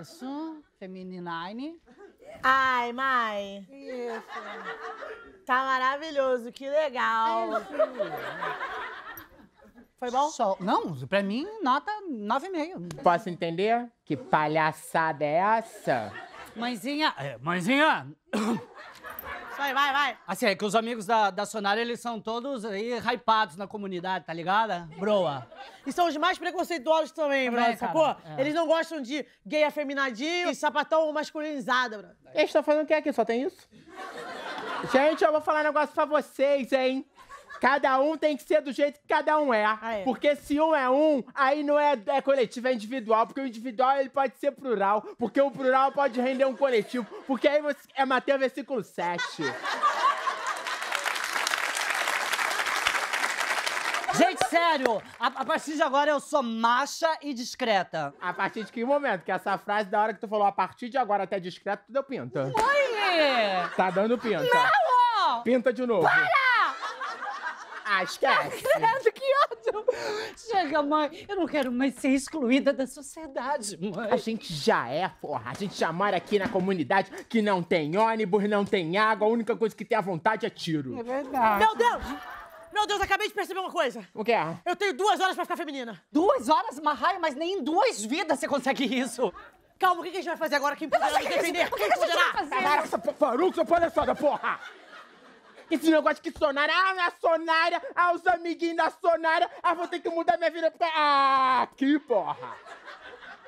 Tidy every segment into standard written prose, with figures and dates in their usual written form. Isso, Feminine. Ai, Mai. Isso. Tá maravilhoso, que legal. Isso. Foi bom? Só, não, pra mim, nota 9,5. Posso entender? Que palhaçada é essa? Mãezinha... Mãezinha! Vai, vai, vai. Assim, é que os amigos da Sonaira, eles são todos aí hypados na comunidade, tá ligado? Broa. E são os mais preconceituosos também, bro, sacou? É. Eles não gostam de gay afeminadinho e sapatão masculinizado, bro. Eles estão fazendo o que aqui? Só tem isso? Gente, eu vou falar um negócio pra vocês, hein? Cada um tem que ser do jeito que cada um é. Ah, é. Porque se um é um, aí não é coletivo, é individual. Porque o individual, ele pode ser plural. Porque o plural pode render um coletivo. Porque aí você é Mateus, versículo 7. Gente, sério, a partir de agora eu sou macha e discreta. A partir de que momento? Que essa frase, da hora que tu falou a partir de agora até discreto, tu deu pinta. Mãe! Tá dando pinta. Não! Pinta de novo. Para! Ah, esquece. Que ódio. Chega, mãe. Eu não quero mais ser excluída da sociedade, mãe. A gente já é, porra. A gente já mora aqui na comunidade que não tem ônibus, não tem água. A única coisa que tem à vontade é tiro. É verdade. Meu Deus! Meu Deus, acabei de perceber uma coisa. O quê? Eu tenho 2 horas pra ficar feminina. 2 horas, Marraia? Mas nem em 2 vidas você consegue isso. Calma, o que a gente vai fazer agora? Quem poderá me defender? O que a gente vai fazer? Para essa faruca, sua palhaçada, porra! Esse negócio que Sonaira, na Sonaira, os amiguinhos da Sonaira, vou ter que mudar minha vida pra... Ah, que porra!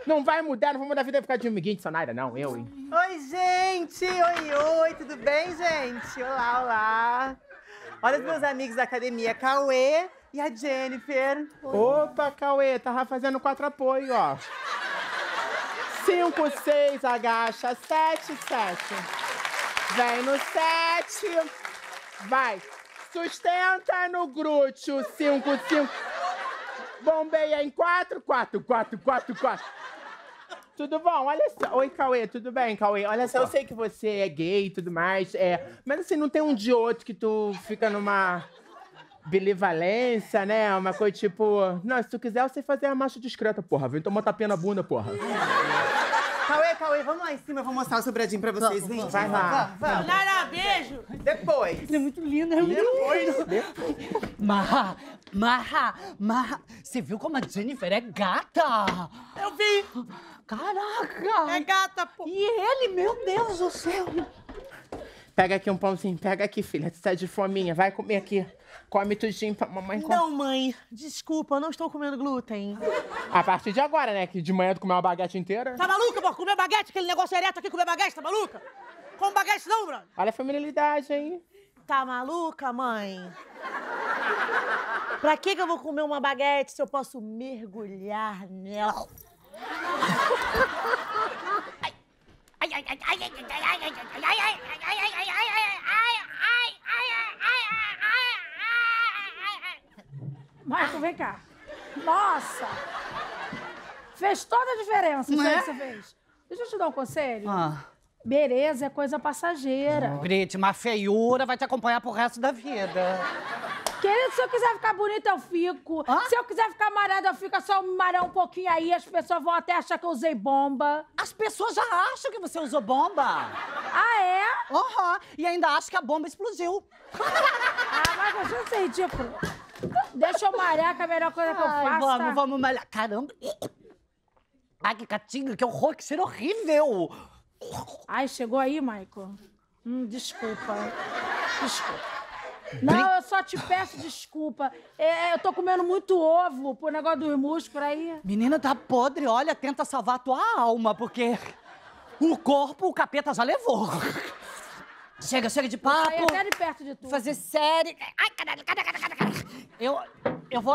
Não vai mudar, não vou mudar a vida por causa de amiguinho de Sonaira, não, eu, hein? Oi, gente! Oi, oi, tudo bem, gente? Olá, olá! Olha os meus amigos da academia, Cauê e a Jennifer. Oi. Opa, Cauê, tava fazendo 4 apoios, ó. 5, 6, agacha, 7, 7. Vem no 7. Vai, sustenta no glúteo, 5, 5. Bombeia em 4, 4, 4, 4, 4. Tudo bom? Olha só. Oi, Cauê, tudo bem, Cauê? Olha só, eu sei que você é gay e tudo mais, mas assim, não tem um de outro que tu fica numa bilivalência, né? Uma coisa tipo... Não, se tu quiser, eu sei fazer a marcha discreta, porra. Vem tomar tapinha na bunda, porra. Cauê, Cauê, vamos lá em cima, eu vou mostrar o sobradinho pra vocês, vem. Vai lá. Vamos. Nara, beijo! Depois. Ele é muito lindo, é muito lindo. Depois. Marra, você viu como a Jennifer é gata? Eu vi. Caraca. É gata, pô. E ele, meu Deus do céu. Pega aqui um pãozinho, pega aqui, filha, tu tá de fominha, vai comer aqui. Come tudinho pra mamãe comer. Não, mãe, desculpa, eu não estou comendo glúten. A partir de agora, né, que de manhã tu comeu uma baguete inteira. Tá maluca, porra? Comer baguete, aquele negócio ereto aqui, comer baguete, tá maluca? Come baguete não, brother. Olha a familiaridade, hein? Tá maluca, mãe? Pra que eu vou comer uma baguete se eu posso mergulhar nela? Maico, vem cá. Nossa! Fez toda a diferença isso aí que você fez. Deixa eu te dar um conselho. Beleza é coisa passageira. Briti, uma feiura vai te acompanhar pro resto da vida. Querido, se eu quiser ficar bonita, eu fico. Se eu quiser ficar amarada, eu fico. É só me marar um pouquinho aí, as pessoas vão até achar que eu usei bomba. As pessoas já acham que você usou bomba. Ah, é? Aham. E ainda acham que a bomba explodiu. Ah, mas eu achei isso ridículo. Deixa eu malhar, que é a melhor coisa que eu faço. Vamos malhar. Caramba. Ai, que catinga, que horror, que cheiro horrível. Ai, chegou aí, Maico? Desculpa. Desculpa. Não, eu só te peço desculpa. Eu tô comendo muito ovo por negócio dos músculos aí. Menina, tá podre. Olha, tenta salvar a tua alma, porque o corpo, o capeta já levou. Chega, chega de papo. Sai até de perto de tudo. Fazer série. Ai, caralho.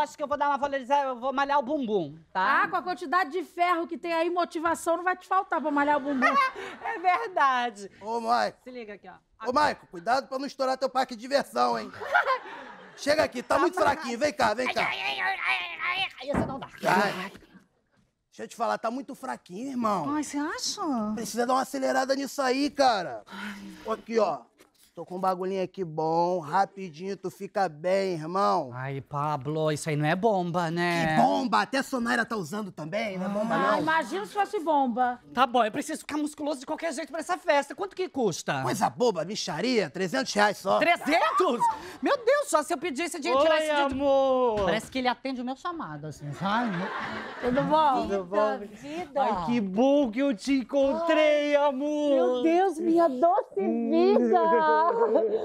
Acho que eu vou dar uma valorizada, eu vou malhar o bumbum, tá? Ah, com a quantidade de ferro que tem aí, motivação não vai te faltar pra malhar o bumbum. É verdade. Ô, Maico. Se liga aqui, ó. Ô, Maico, cuidado pra não estourar teu parque de diversão, hein? Chega aqui, tá muito fraquinho. Vem cá, vem cá. Essa não dá. Ai. Deixa eu te falar, tá muito fraquinho, irmão. Ai, você acha? Precisa dar uma acelerada nisso aí, cara. Aqui, ó. Tô com um bagulhinho aqui bom, rapidinho, tu fica bem, irmão. Ai, Pablo, isso aí não é bomba, né? Que bomba? Até a Sonaira tá usando também, não é bomba não. Imagina se fosse bomba. Tá bom, eu preciso ficar musculoso de qualquer jeito pra essa festa. Quanto que custa? Coisa boba, bicharia, R$300 só. 300? Meu Deus, só se eu pedisse de tirar esse dinheiro. Amor! Parece que ele atende o meu chamado, assim, sabe? Tudo bom? Tudo bom? Ai, que bom que eu te encontrei, amor! Meu Deus, minha doce vida!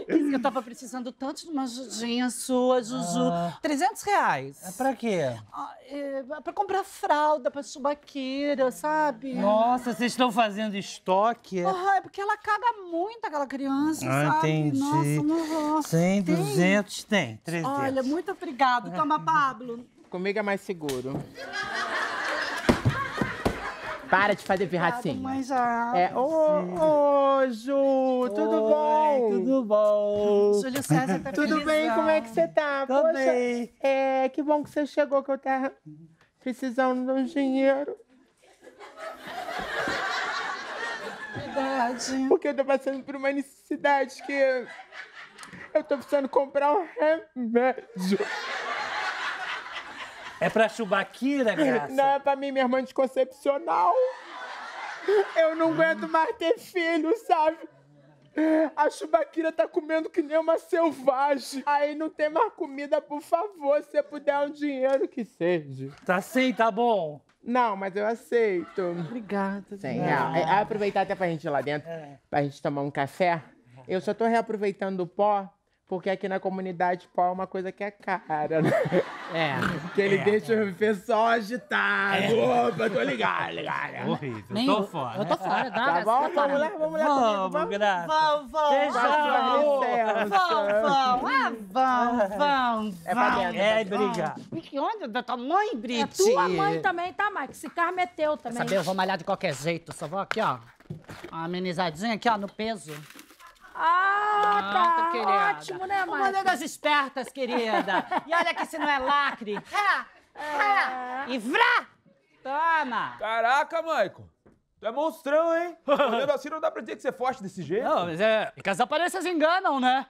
Eu tava precisando tanto de uma ajudinha sua, Juju. R$300. É pra quê? Pra comprar fralda, pra Chubaquira, sabe? Nossa, vocês estão fazendo estoque? É porque ela caga muito, aquela criança, sabe? Entendi. Nossa. 100, 200, tem. 300. Olha, muito obrigado. Toma, Pablo. Comigo é mais seguro. Para de fazer pirracinha. Mas Ju, tudo bom? Tudo bom. Júlio César tá tudo felizão. Bem? Como é que você tá? Tô bem. É, que bom que você chegou, que eu tava precisando de um dinheiro. Verdade. Porque eu tô passando por uma necessidade que... Eu tô precisando comprar um remédio. É pra Chubaquira, graça? Não, é pra mim, minha irmã anticoncepcional. Eu não aguento mais ter filho, sabe? A Chubaquira tá comendo que nem uma selvagem. Aí não tem mais comida, por favor, se você puder um dinheiro que seja. Tá sim, tá bom? Não, mas eu aceito. Obrigada. Sim, aproveitar até pra gente ir lá dentro, pra gente tomar um café. Eu só tô reaproveitando o pó. Porque aqui na comunidade, pó é uma coisa que é cara, né? Que ele deixa o pessoal agitado. Opa, tô ligado. Horrível, tô fora. Eu tô fora, tá bom? Vamos lá comigo, vamos. É pra dentro. É, briga. Que onda da tua mãe, Briti? É tua mãe também, tá, Maico? Esse carro é teu também. Quer saber? Eu vou malhar de qualquer jeito. Só vou aqui, ó. Uma amenizadinha aqui, ó, no peso. Ah, tá ótimo, né, mãe? Uma das espertas, querida. E olha que se não é lacre. E vrá! Toma! Caraca, Maico. Tu é monstrão, hein? Olhando assim, não dá pra dizer que você é forte desse jeito. Não, mas é... que as aparências enganam, né?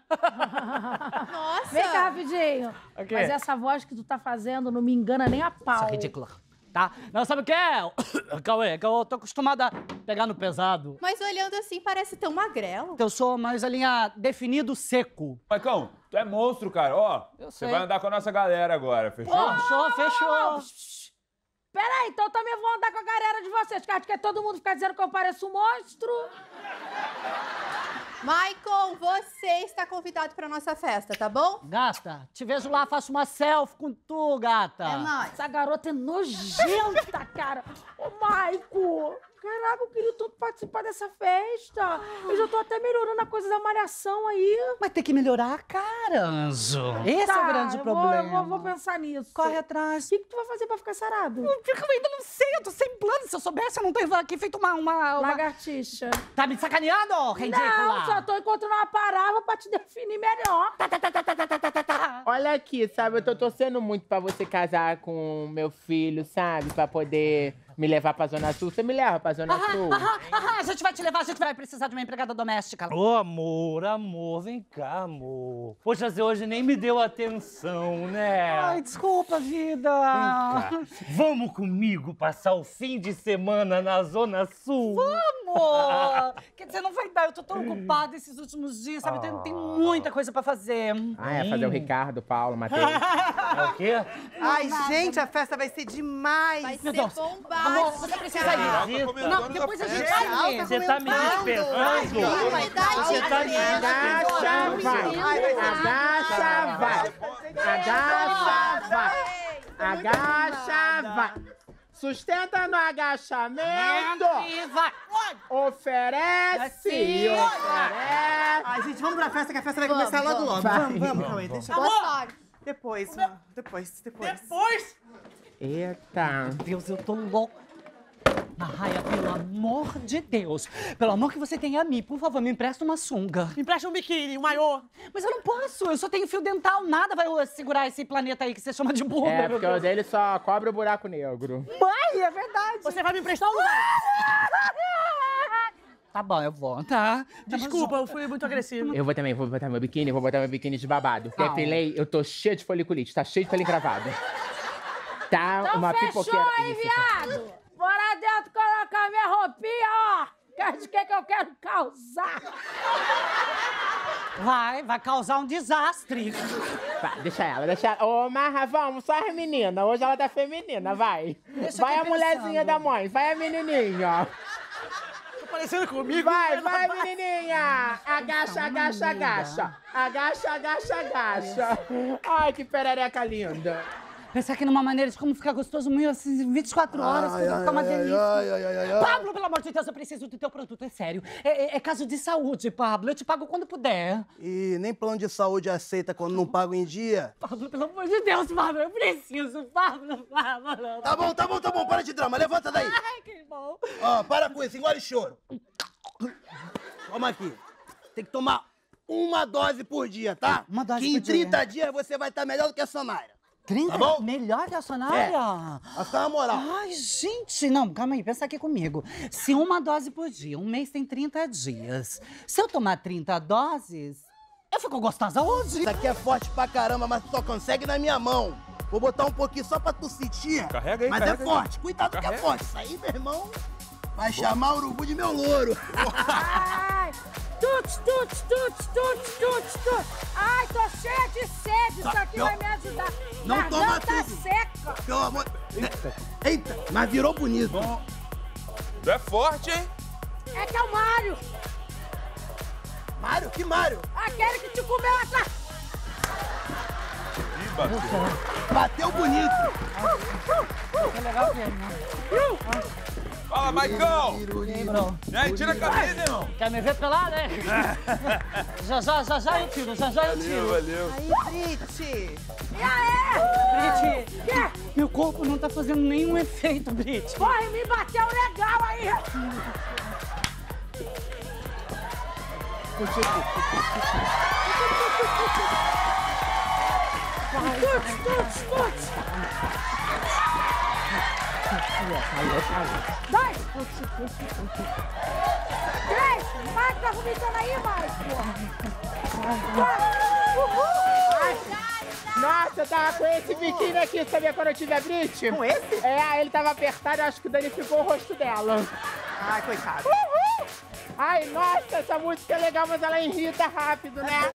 Nossa! Vem cá, rapidinho. Okay. Mas essa voz que tu tá fazendo não me engana nem a pau. Isso é ridículo. Tá? Não, sabe o que é? Cauê, que eu tô acostumada a pegar no pesado. Mas olhando assim, parece tão magrelo. Eu sou mais a linha definido seco. Maicão, tu é monstro, cara. Ó, você vai andar com a nossa galera agora, fechou? Fechou. Peraí, então eu também vou andar com a galera de vocês, cara, porque todo mundo fica dizendo que eu pareço um monstro. Maicon, você está convidado pra nossa festa, tá bom? Gata, te vejo lá, faço uma selfie com tu, gata. É nóis. Essa garota é nojenta, cara. Ô, Maicon, caraca, eu queria tanto participar dessa festa. Eu já tô até melhorando a coisa da malhação aí. Mas tem que melhorar a cara, Anjo. Esse é o grande problema. Eu vou pensar nisso. Corre atrás. O que tu vai fazer pra ficar sarado? Eu ainda não sei, eu tô sem plano. Se eu soubesse, eu não teria aqui feito uma lagartixa. Tá me sacaneando, ridícula? Eu tô encontrando uma palavra pra te definir melhor. Olha aqui, sabe? Eu tô torcendo muito pra você casar com meu filho, sabe? Pra poder me levar pra Zona Sul. Você me leva pra Zona Sul? A gente vai te levar, a gente vai precisar de uma empregada doméstica. Ô, amor, vem cá, amor. Poxa, você hoje nem me deu atenção, né? Ai, desculpa, vida. Vem cá. Vamos comigo passar o fim de semana na Zona Sul? Vamos! Quer dizer, não vai dar, eu tô tão ocupada esses últimos dias, sabe? Tem muita coisa pra fazer. Ah, é fazer o Ricardo, Paulo, Mateus. É o quê? Ai, gente, a festa vai ser demais. Vai ser bombada. Amor, você precisa ir. Não, depois a gente vai ver. Você tá me despertando? Você tá me despertando? Agacha, vai. Sustenta no agachamento. Vai. Oferece. Ai, gente, vamos pra festa, que a festa vai começar logo. Vamos, Cauê, deixa eu falar. Depois. Eita. Meu Deus, eu tô louco. Marraia, pelo amor de Deus, pelo amor que você tem a mim, por favor, me empresta uma sunga. Me empresta um biquíni, um maiô. Mas eu não posso, eu só tenho fio dental, nada vai segurar esse planeta aí que você chama de burro. É, porque o dele só cobre o buraco negro. Mãe, é verdade. Você vai me emprestar um? Tá bom, eu vou, tá? Desculpa, eu fui muito agressiva. Eu vou também, vou botar meu biquíni, vou botar meu biquíni de babado. Depilei, eu tô cheia de foliculite, tá cheio de pele encravada. Tá então uma fechou pipoqueira. Aí, viado! Bora dentro colocar minha roupinha, ó! Quer de que eu quero causar? Vai causar um desastre. Vai, deixa ela. Ô, Marra, vamos, só as meninas. Hoje ela tá feminina, vai. Vai a mulherzinha da mãe, vai a menininha, ó. Tô parecendo comigo? Vai, menininha. Agacha. Ai, que perereca linda. Pensar aqui numa maneira de como ficar gostoso meio assim, 24 horas, ai, ficar uma delícia. Pablo, pelo amor de Deus, eu preciso do teu produto, é sério. É caso de saúde, Pablo, eu te pago quando puder. E nem plano de saúde aceita quando não pago em dia. Pablo, pelo amor de Deus, Pablo, eu preciso, Pablo. Tá bom, para de drama, levanta daí. Ai, que bom. Ó, para com isso, engole choro. Toma aqui, tem que tomar uma dose por dia, tá? Uma dose por dia. Que em 30 dias você vai estar melhor do que a Sonaira. 30? Tá bom? Melhor que a Sonaira? É, essa é a moral. Ai, gente, não, calma aí, pensa aqui comigo. Se uma dose por dia, um mês tem 30 dias. Se eu tomar 30 doses, eu fico gostosa hoje. Isso aqui é forte pra caramba, mas tu só consegue na minha mão. Vou botar um pouquinho só pra tu sentir. Carrega aí, mas carrega é forte, aí. Cuidado carrega. Que é forte. Isso aí, meu irmão, vai chamar o urubu de meu louro. Ai, tuts. Ai, tô cheia de sede, isso aqui vai me ajudar. Não toma tudo. Seca. Pelo amor... Eita, mas virou bonito. Bom, é forte, hein? É que é o Mário. Mário? Que Mário? Aquele que te comeu atrás. Ih, bateu bonito. É legal mesmo, né? Fala, Maicão! E aí, tira a camisa, irmão! Quer me ver pelado, hein? Já eu tiro. Valeu. Aí, Briti! E aí? Briti! Que? Meu corpo não tá fazendo nenhum efeito, Briti. Corre, me bateu legal aí! Tuts! Dois! Três! Mário, tá vomitando aí, Mário! Nossa, eu tava com esse biquíni aqui, sabia quando eu tive a Briti? Com esse? É, ele tava apertado, acho que danificou o rosto dela. Ai, coitado. Ai, nossa, essa música é legal, mas ela irrita rápido, né?